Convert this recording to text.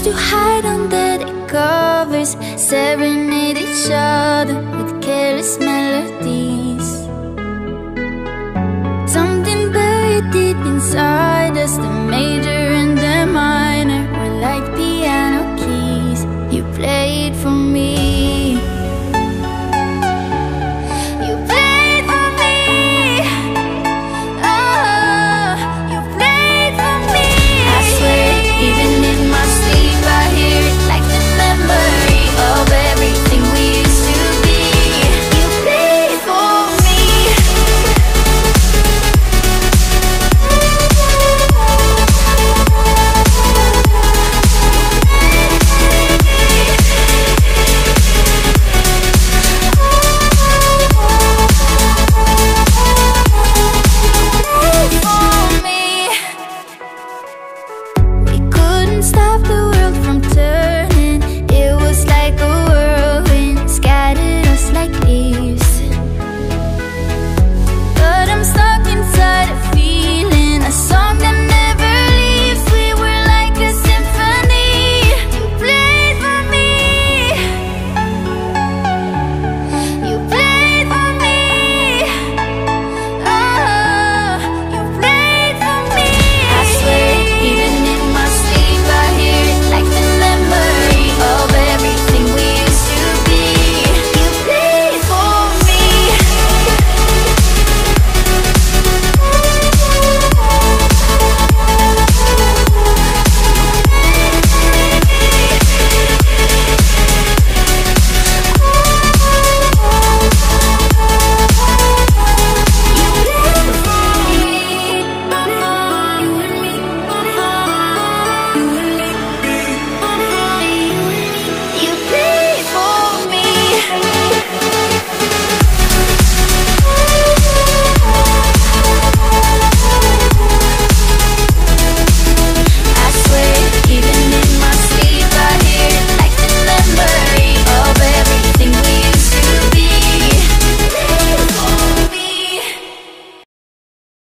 used to hide under the covers, staring at each other with careless melodies. Something buried deep inside us, the major